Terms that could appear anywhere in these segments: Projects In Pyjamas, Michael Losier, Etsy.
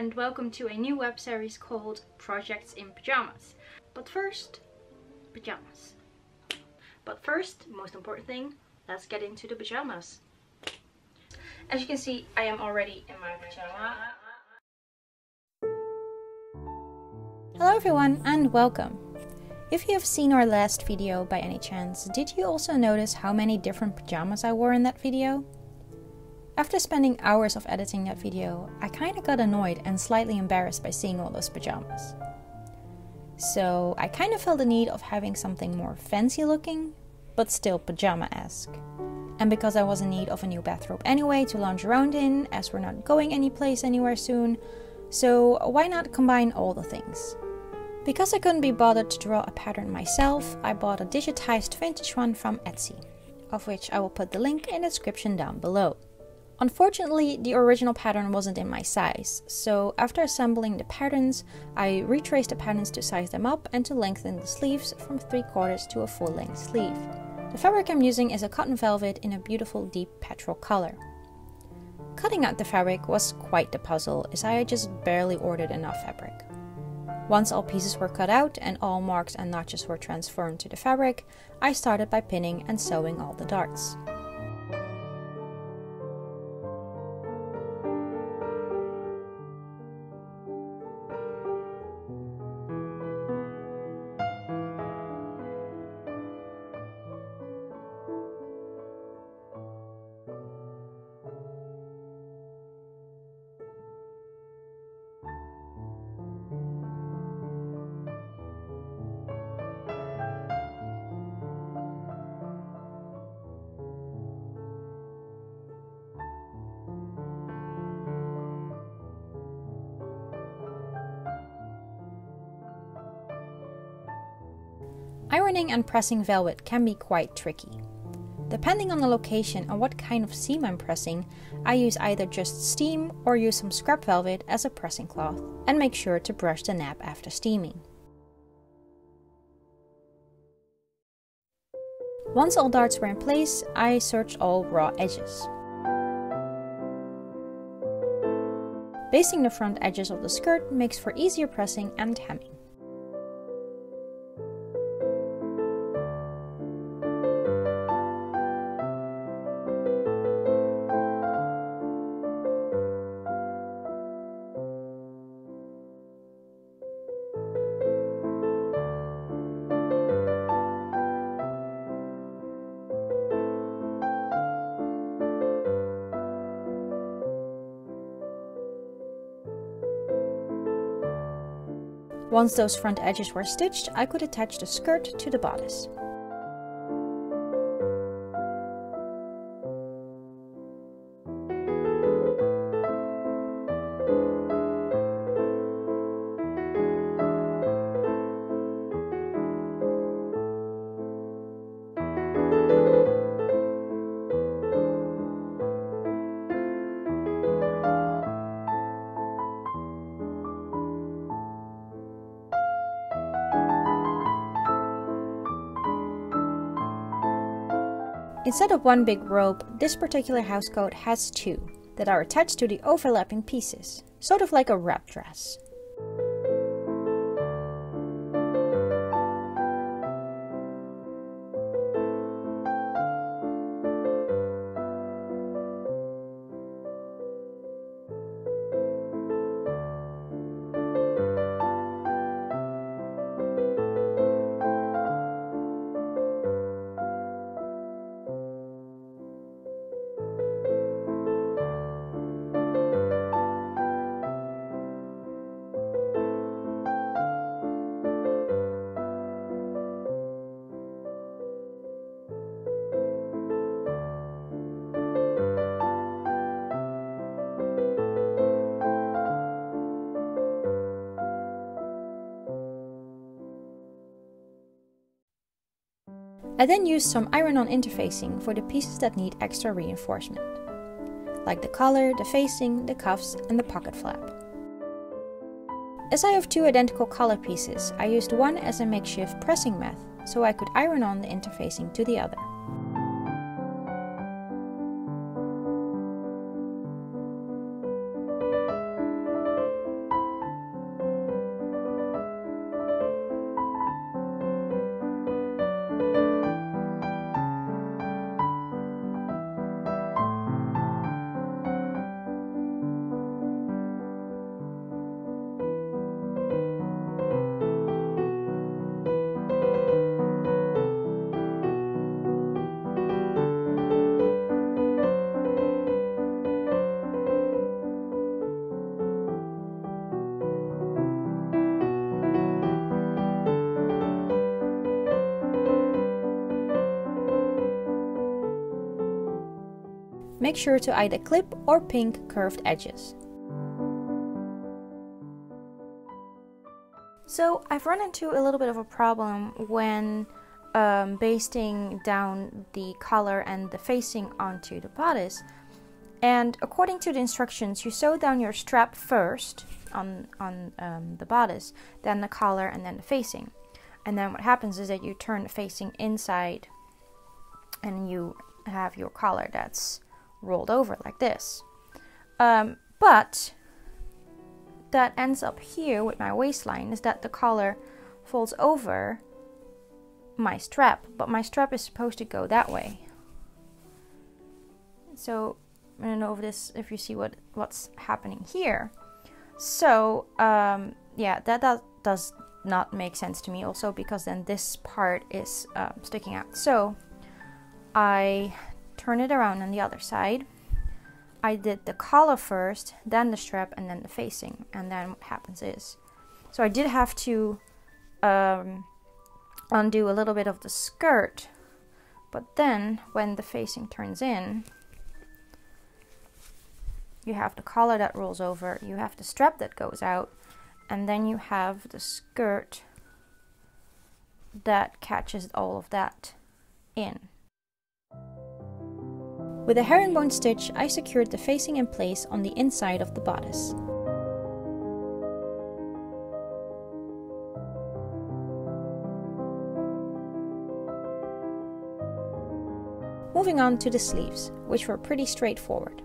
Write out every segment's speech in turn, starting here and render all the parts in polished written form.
and welcome to a new web series called Projects in Pajamas. But first, most important thing, let's get into the pajamas. As you can see, I am already in my pajama. Hello everyone and welcome! If you have seen our last video by any chance, did you also notice how many different pajamas I wore in that video? After spending hours of editing that video, I kinda got annoyed and slightly embarrassed by seeing all those pajamas. So I kinda felt the need of having something more fancy looking, but still pajama-esque. And because I was in need of a new bathrobe anyway to lounge around in, as we're not going anywhere soon, so why not combine all the things? Because I couldn't be bothered to draw a pattern myself, I bought a digitized vintage one from Etsy, of which I will put the link in the description down below. Unfortunately, the original pattern wasn't in my size, so after assembling the patterns, I retraced the patterns to size them up and to lengthen the sleeves from 3/4 to a full-length sleeve. The fabric I'm using is a cotton velvet in a beautiful deep petrol color. Cutting out the fabric was quite the puzzle, as I just barely ordered enough fabric. Once all pieces were cut out and all marks and notches were transformed to the fabric, I started by pinning and sewing all the darts. Ironing and pressing velvet can be quite tricky. Depending on the location and what kind of seam I'm pressing, I use either just steam or use some scrap velvet as a pressing cloth, and make sure to brush the nap after steaming. Once all darts were in place, I serged all raw edges. Basting the front edges of the skirt makes for easier pressing and hemming. Once those front edges were stitched, I could attach the skirt to the bodice. Instead of one big rope, this particular housecoat has two that are attached to the overlapping pieces, sort of like a wrap dress. I then used some iron-on interfacing for the pieces that need extra reinforcement, like the collar, the facing, the cuffs, and the pocket flap. As I have two identical collar pieces, I used one as a makeshift pressing method, so I could iron-on the interfacing to the other. make sure to either clip or pink curved edges. So I've run into a little bit of a problem when basting down the collar and the facing onto the bodice. And according to the instructions, you sew down your strap first on the bodice, then the collar, and then the facing. And then what happens is that you turn the facing inside and you have your collar that's rolled over like this. But that ends up here with my waistline is that the collar folds over my strap, but my strap is supposed to go that way. So I don't know if this, if you see what's happening here. So yeah, that does not make sense to me also, because then this part is sticking out. So I turn it around on the other side. I did the collar first, then the strap, and then the facing. And then what happens is, so I did have to undo a little bit of the skirt, but then when the facing turns in, you have the collar that rolls over, you have the strap that goes out, and then you have the skirt that catches all of that in. With a herringbone stitch, I secured the facing in place on the inside of the bodice. Moving on to the sleeves, which were pretty straightforward.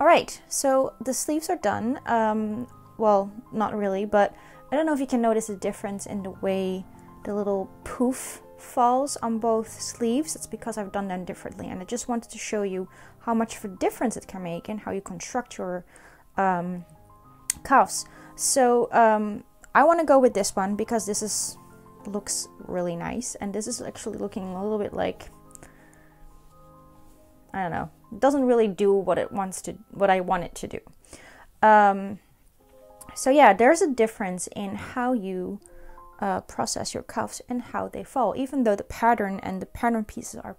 Alright, so the sleeves are done, well, not really, but I don't know if you can notice a difference in the way the little poof falls on both sleeves. It's because I've done them differently, and I just wanted to show you how much of a difference it can make and how you construct your cuffs. So I want to go with this one because this is looks really nice, and this is actually looking a little bit like, I don't know, it doesn't really do what it wants to, what I want it to do. So yeah, there's a difference in how you process your cuffs and how they fall, even though the pattern and the pattern pieces are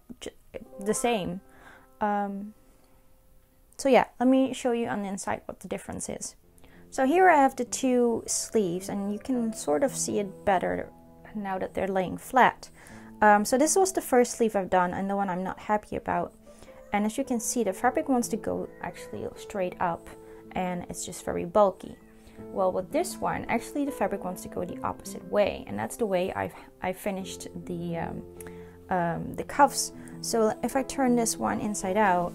the same. So yeah, let me show you on the inside what the difference is. So here I have the two sleeves, and you can sort of see it better now that they're laying flat. So this was the first sleeve I've done, and the one I'm not happy about. And as you can see, the fabric wants to go actually straight up, and it's just very bulky. Well, with this one, actually the fabric wants to go the opposite way, and that's the way I finished the cuffs. So if I turn this one inside out,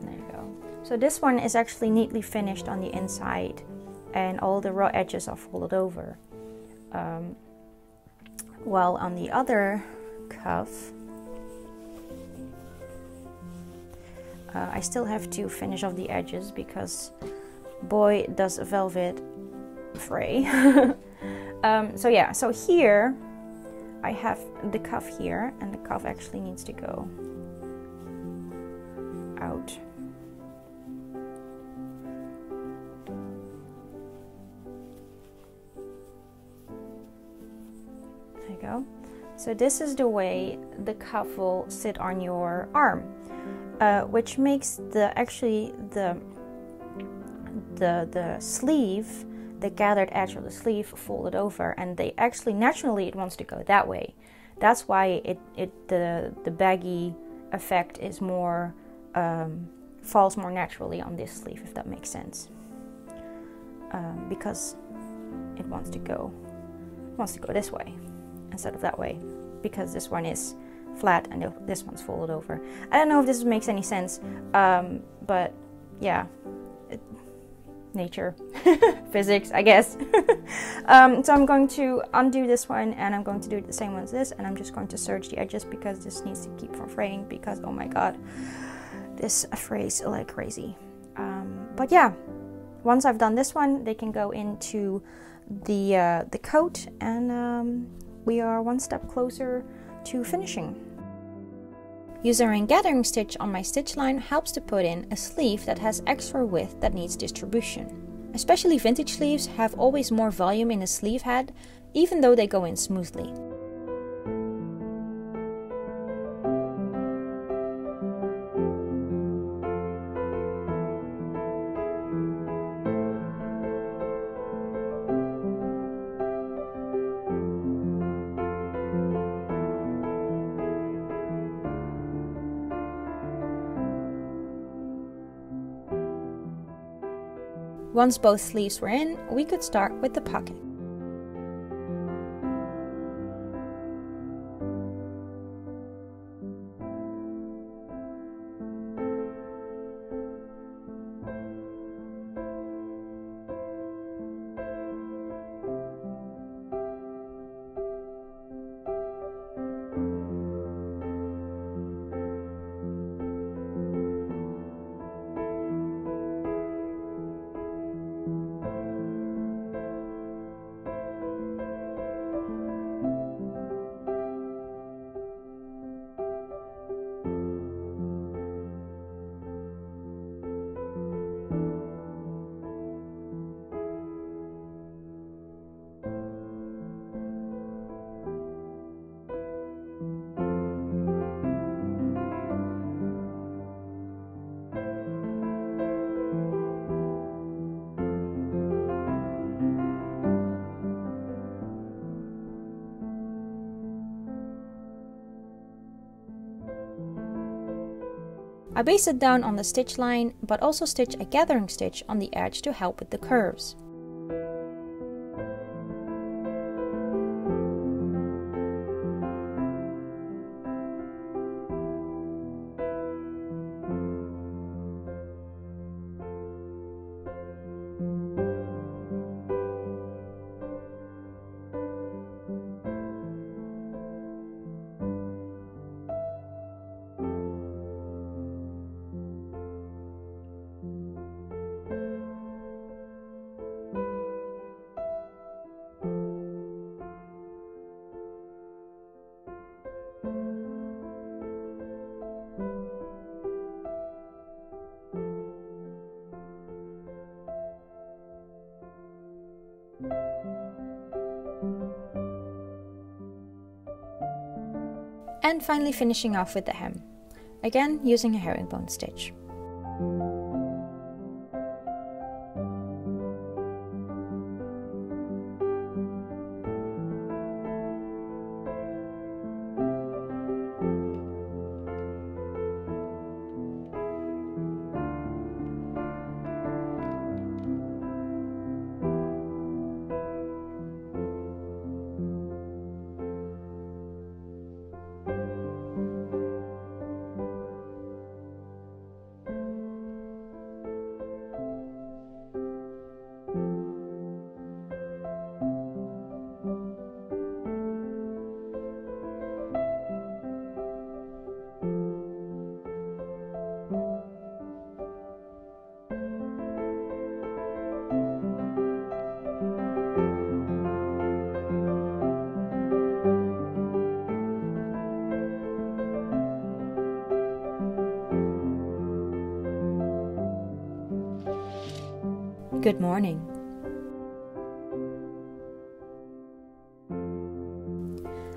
there you go. So this one is actually neatly finished on the inside, and all the raw edges are folded over. While on the other cuff, I still have to finish off the edges because boy does a velvet fray. So yeah, so here I have the cuff here, and the cuff actually needs to go out go. So this is the way the cuff will sit on your arm, which makes the sleeve, the gathered edge of the sleeve, folded over, and they actually naturally it wants to go that way. That's why the baggy effect is more falls more naturally on this sleeve, if that makes sense, because it wants to go this way instead of that way, because this one is flat and this one's folded over. I don't know if this makes any sense, but yeah, nature, physics, I guess. So I'm going to undo this one, and I'm going to do the same one as this, and I'm just going to serge the edges because this needs to keep from fraying, because oh my god, this frays like crazy. But yeah, once I've done this one, they can go into the coat, and we are one step closer to finishing. Using a gathering stitch on my stitch line helps to put in a sleeve that has extra width that needs distribution. Especially vintage sleeves have always more volume in the sleeve head, even though they go in smoothly. Once both sleeves were in, we could start with the pocket. I base it down on the stitch line, but also stitch a gathering stitch on the edge to help with the curves. And finally finishing off with the hem, again using a herringbone stitch. Good morning.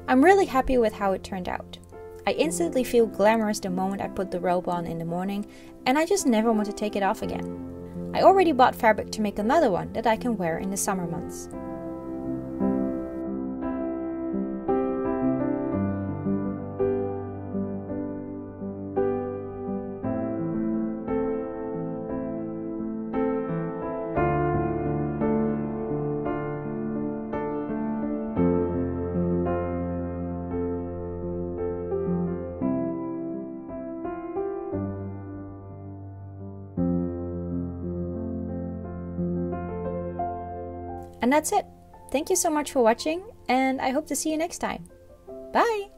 I'm really happy with how it turned out. I instantly feel glamorous the moment I put the robe on in the morning, and I just never want to take it off again. I already bought fabric to make another one that I can wear in the summer months. And that's it. Thank you so much for watching, and I hope to see you next time. Bye!